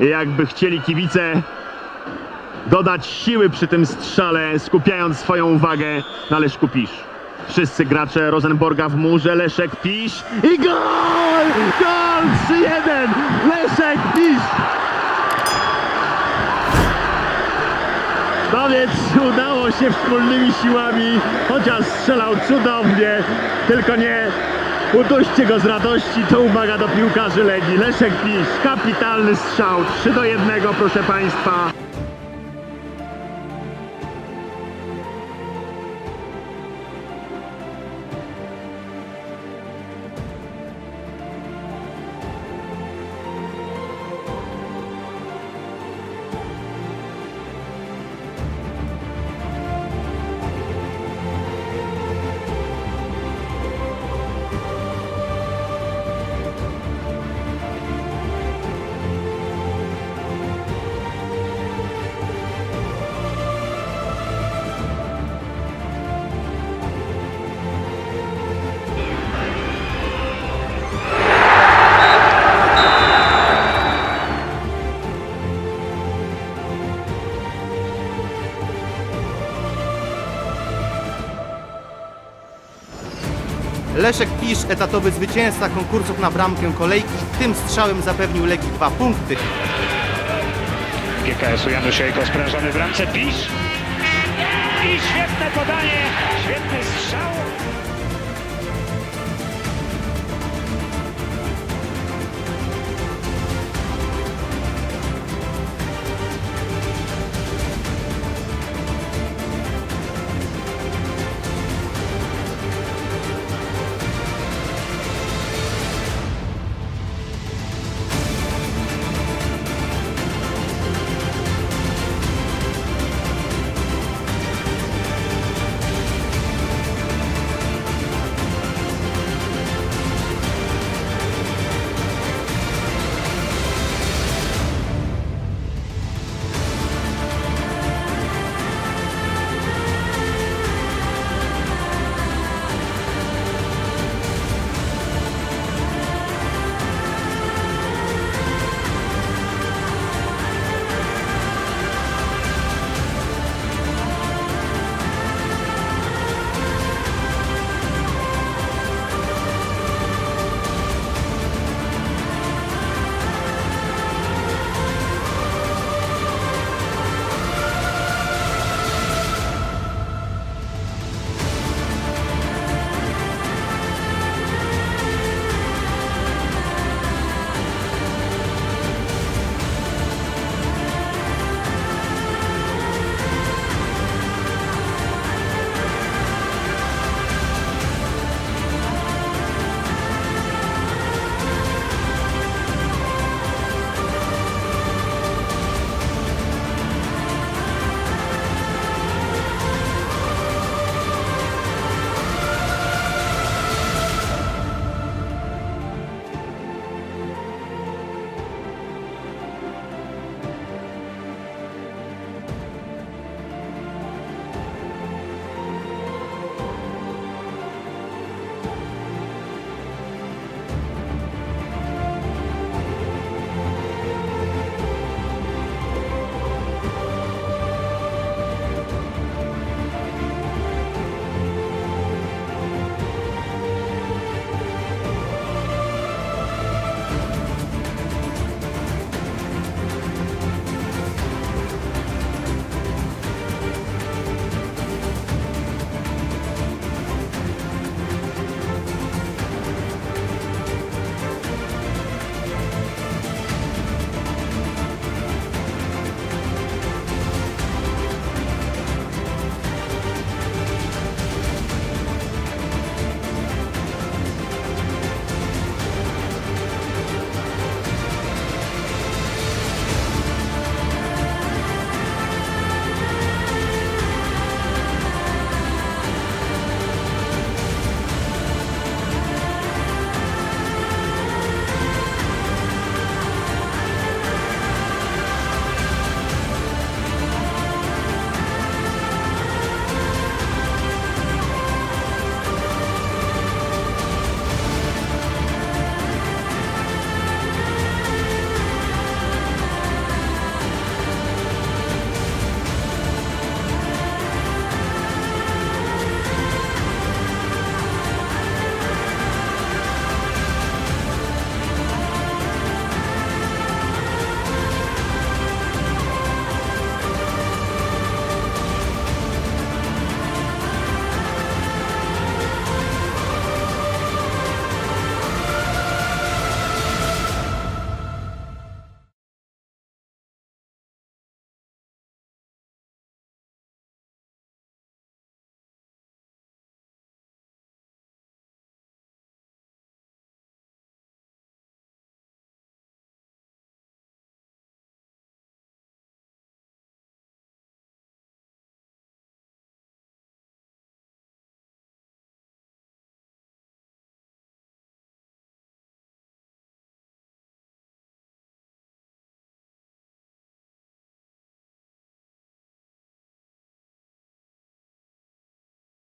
Jakby chcieli kibice dodać siły przy tym strzale, skupiając swoją uwagę na Leszku Pisz. Wszyscy gracze Rosenborga w murze, Leszek Pisz i gol! Gol 3-1! Leszek Pisz! No więc udało się wspólnymi siłami, chociaż strzelał cudownie, tylko nie uduście go z radości, to uwaga do piłkarzy Legii. Leszek Pisz, kapitalny strzał, 3-1, proszę Państwa. Leszek Pisz, etatowy zwycięzca konkursów na bramkę kolejki, tym strzałem zapewnił Legii 2 punkty. GKS-u Janusz Ejko, sprężony w bramce, Pisz i świetne podanie.